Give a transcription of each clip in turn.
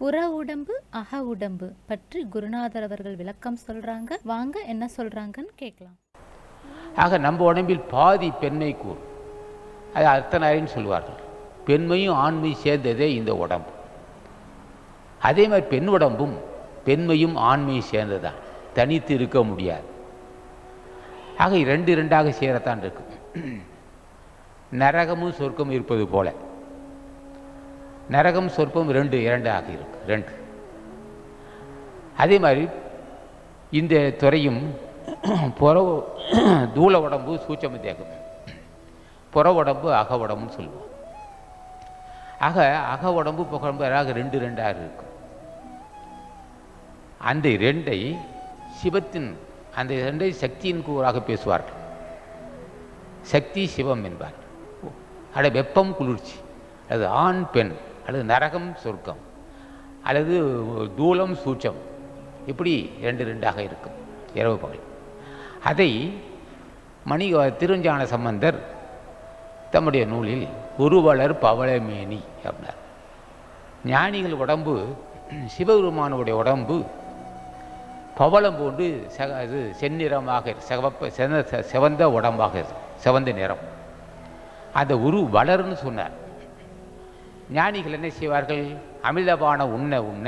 புற உடம்பு அக உடம்பு பற்றி குருநாதர் அவர்கள் விளக்கம் சொல்றாங்க. வாங்க என்ன சொல்றாங்கன்னு கேட்கலாம். ஆக நம்ம உடம்பில் பாதி பெண்மை கூறு, அது அர்த்தநாரின்னு சொல்வார்கள். பெண்மையும் ஆண்மையும் சேர்ந்ததே இந்த உடம்பு. அதே மாதிரி பெண் உடம்பும் பெண்மையும் ஆண்மையும் சேர்ந்ததான், தனித்து இருக்க முடியாது. ஆக ரெண்டு ரெண்டாக சேரத்தான் இருக்கும். நரகமும் சொர்க்கமும் இருப்பது போல நரகம் சொற்பம் ரெண்டு இரண்டாக இருக்கு, ரெண்டு. அதே மாதிரி இந்த துறையும் புற தூள உடம்பு சூட்சம தேகம், புற உடம்பு அக உடம்புன்னு சொல்லுவோம். ஆக அக உடம்பு புகழம்பராக ரெண்டு ரெண்டாக இருக்கு. அந்த ரெண்டை சிவத்தின், அந்த ரெண்டை சக்தியின் கூறாக பேசுவார்கள். சக்தி சிவம் என்பார். அட வெப்பம் குளிர்ச்சி, அது ஆண் பெண், அல்லது நரகம் சொர்க்கம், அல்லது தூளம் சூட்சம், இப்படி ரெண்டு ரெண்டாக இருக்கும் இரவு பகல். அதை மணி திருஞான சம்பந்தர் தம்முடைய நூலில் உருவலர் பவளமேனி அப்படின்னார். ஞானிகள் உடம்பு சிவபெருமானுடைய உடம்பு பவளம் போன்று அது செந்நிறமாக சிவப்ப சிவந்த உடம்பாக இருக்கு, சிவந்த நிறம். அந்த உரு வளர்ன்னு சொன்னார். ஞானிகள் என்ன செய்வார்கள்? அமிர்தபானம் உண்ண உண்ண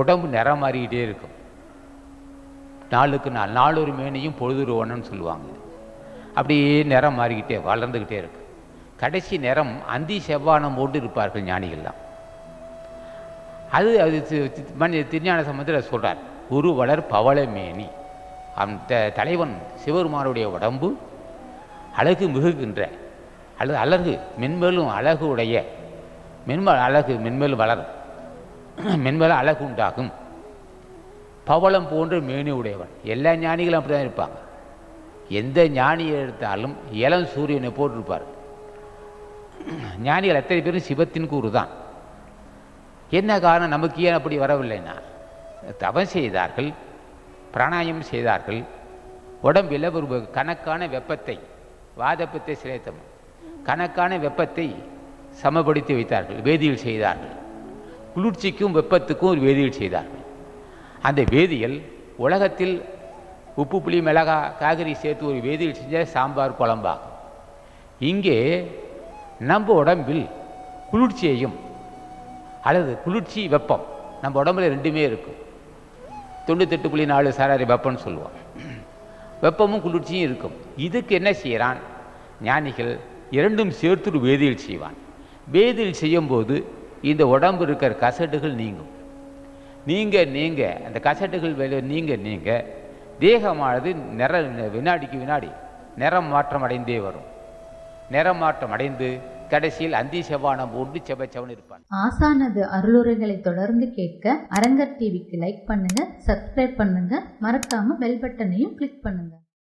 உடம்பு நிறம் மாறிக்கிட்டே இருக்கும். நாளுக்கு நாள் நாளொரு மேனையும் பொழுதுருவனம்னு சொல்லுவாங்க. அப்படியே நிறம் மாறிக்கிட்டே வளர்ந்துக்கிட்டே இருக்கு. கடைசி நிறம் அந்தி செவ்வானம் போட்டு இருப்பார்கள் ஞானிகள் தான். அது அது திருஞான சம்பந்தத்தில் சொல்கிறார், குரு வளர் பவளமேனி. அந்த தலைவன் சிவபெருமானுடைய உடம்பு அழகு மிகுகின்ற, அல்லது அழகு மென்மேலும் அழகு உடைய, மென்மேல் அழகு மென்மேல் வளரும், மென்மேலும் அழகு உண்டாகும், பவளம் போன்ற மேனி உடையவன். எல்லா ஞானிகளும் அப்படி தான் இருப்பாங்க. எந்த ஞானியை எடுத்தாலும் இளம் சூரியனை போட்டிருப்பார். ஞானிகள் அத்தனை பேரும் சிவத்தின் கூறு தான். என்ன காரணம்? நமக்கு ஏன் அப்படி வரவில்லைன்னா, தவம் செய்தார்கள், பிராணாயம் செய்தார்கள், உடம்பில் ஒரு கணக்கான வெப்பத்தை, வாதப்பத்தை சிலைத்தம் கணக்கான வெப்பத்தை சமப்படுத்தி வைத்தார்கள், வேதியியல் செய்தார்கள். குளிர்ச்சிக்கும் வெப்பத்துக்கும் ஒரு வேதியியல் செய்தார்கள். அந்த வேதியியல் உலகத்தில் உப்பு புளி மிளகா காய்கறி சேர்த்து ஒரு வேதியியல் செஞ்சால் சாம்பார் குழம்பாகும். இங்கே நம்ம உடம்பில் குளிர்ச்சியையும், அல்லது குளிர்ச்சி வெப்பம், நம்ம உடம்புல ரெண்டுமே இருக்கும். 98.4 சராசரி வெப்பம்னு சொல்லுவோம். வெப்பமும் குளிர்ச்சியும் இருக்கும். இதுக்கு என்ன செய்கிறான்? ஞானிகள் இரண்டும் சேர்த்து ஒரு வேதியியல் செய்வான். வேதியில் செய்யும்போது இந்த உடம்பு இருக்கிற கசட்டுகள் நீங்கும். நீங்க அந்த கசட்டுகள் நீங்க தேகமானது வினாடிக்கு வினாடி நிறம் மாற்றம் அடைந்தே வரும். நிறம் மாற்றம் அடைந்து கடைசியில் அந்தி செவ்வானம் போன்று செவச்சவன் இருப்பான். ஆசானது அருளுரைகளை தொடர்ந்து கேட்க அரங்கர் டிவிக்கு லைக் பண்ணுங்க, சப்ஸ்கிரைப் பண்ணுங்க, மறக்காம பெல் பட்டனையும் கிளிக் பண்ணுங்க.